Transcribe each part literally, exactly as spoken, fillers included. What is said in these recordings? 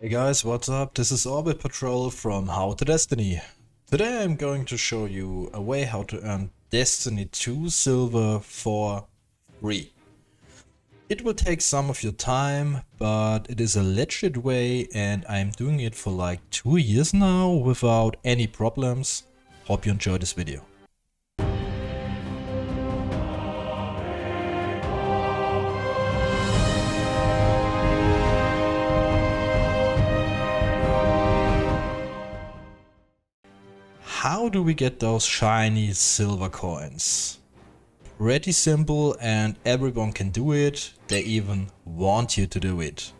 Hey guys, what's up? This is Orbit Patrol from How to Destiny. Today I'm going to show you a way how to earn Destiny two silver for free. It will take some of your time, but it is a legit way and I'm doing it for like two years now without any problems. Hope you enjoy this video. How do we get those shiny silver coins? Pretty simple and everyone can do it. They even want you to do it.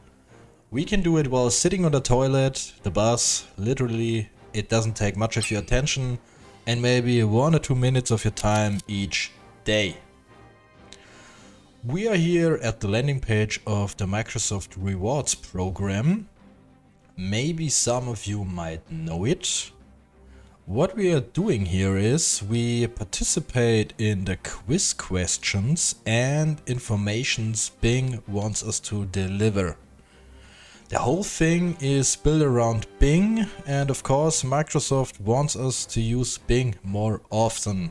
We can do it while sitting on the toilet, the bus, literally. It doesn't take much of your attention and maybe one or two minutes of your time each day. We are here at the landing page of the Microsoft Rewards program. Maybe some of you might know it. What we are doing here is we participate in the quiz questions and informations Bing wants us to deliver. The whole thing is built around Bing, and of course Microsoft wants us to use Bing more often.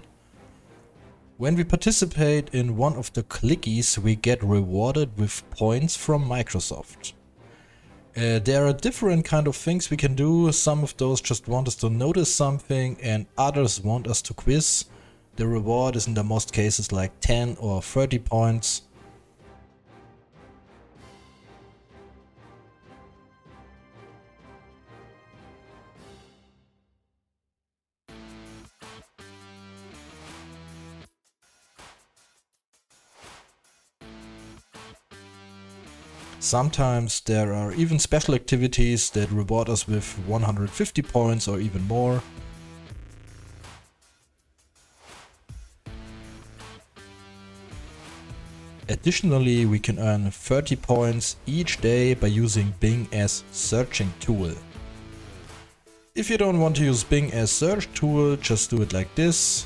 When we participate in one of the clickies, we get rewarded with points from Microsoft. Uh, there are different kind of things we can do. Some of those just want us to notice something and others want us to quiz. The reward is in the most cases like ten or thirty points. Sometimes there are even special activities that reward us with one hundred fifty points or even more. Additionally, we can earn thirty points each day by using Bing as searching tool. If you don't want to use Bing as search tool, just do it like this,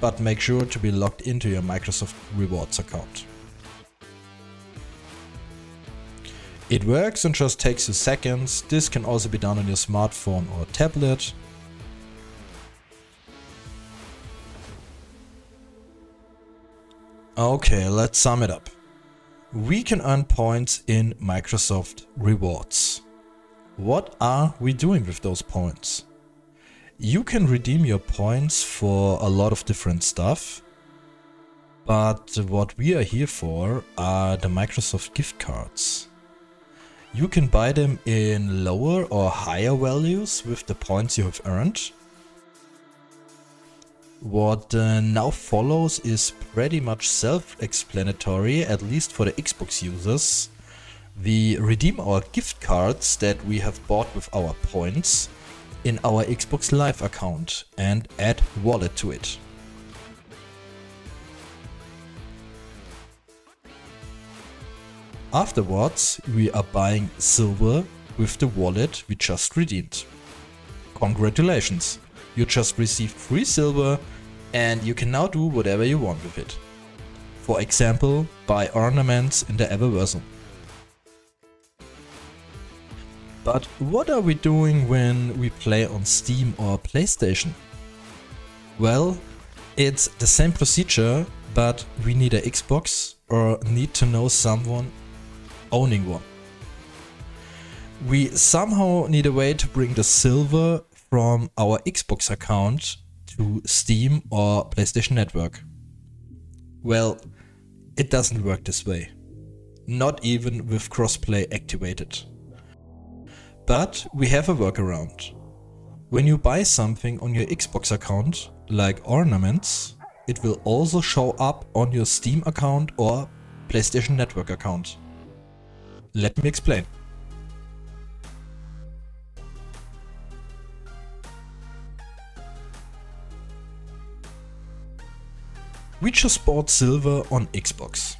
but make sure to be logged into your Microsoft Rewards account. It works and just takes you seconds. This can also be done on your smartphone or tablet. Okay, let's sum it up. We can earn points in Microsoft Rewards. What are we doing with those points? You can redeem your points for a lot of different stuff, but what we are here for are the Microsoft gift cards. You can buy them in lower or higher values with the points you have earned. What uh, now follows is pretty much self-explanatory, at least for the Xbox users. We redeem our gift cards that we have bought with our points in our Xbox Live account and add wallet to it. Afterwards, we are buying silver with the wallet we just redeemed. Congratulations! You just received free silver and you can now do whatever you want with it. For example, buy ornaments in the Eververse. But what are we doing when we play on Steam or PlayStation? Well, it's the same procedure, but we need an Xbox or need to know someone owning one. We somehow need a way to bring the silver from our Xbox account to Steam or PlayStation Network. Well, it doesn't work this way. Not even with crossplay activated. But we have a workaround. When you buy something on your Xbox account, like ornaments, it will also show up on your Steam account or PlayStation Network account. Let me explain. We just bought silver on Xbox.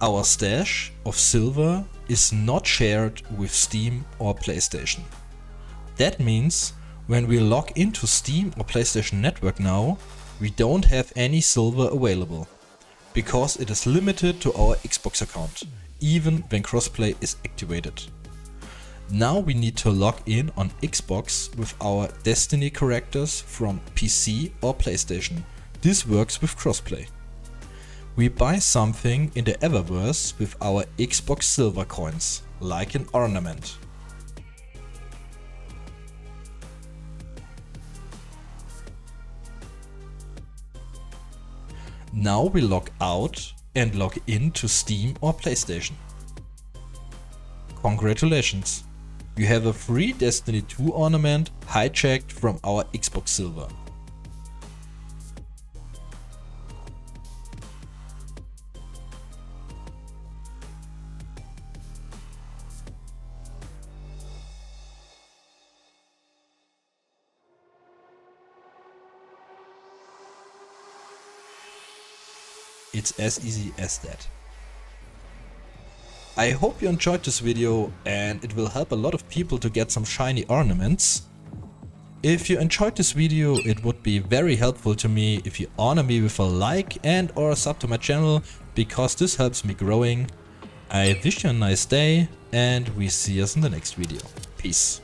Our stash of silver is not shared with Steam or PlayStation. That means when we log into Steam or PlayStation Network now, we don't have any silver available because it is limited to our Xbox account, even when crossplay is activated. Now we need to log in on Xbox with our Destiny characters from P C or PlayStation. This works with crossplay. We buy something in the Eververse with our Xbox silver coins, like an ornament. Now we log out and log in to Steam or PlayStation. Congratulations! You have a free Destiny two ornament hijacked from our Xbox Silver. It's as easy as that. I hope you enjoyed this video and it will help a lot of people to get some shiny ornaments. If you enjoyed this video, it would be very helpful to me if you honor me with a like and or a sub to my channel, because this helps me growing. I wish you a nice day and we see us in the next video. Peace.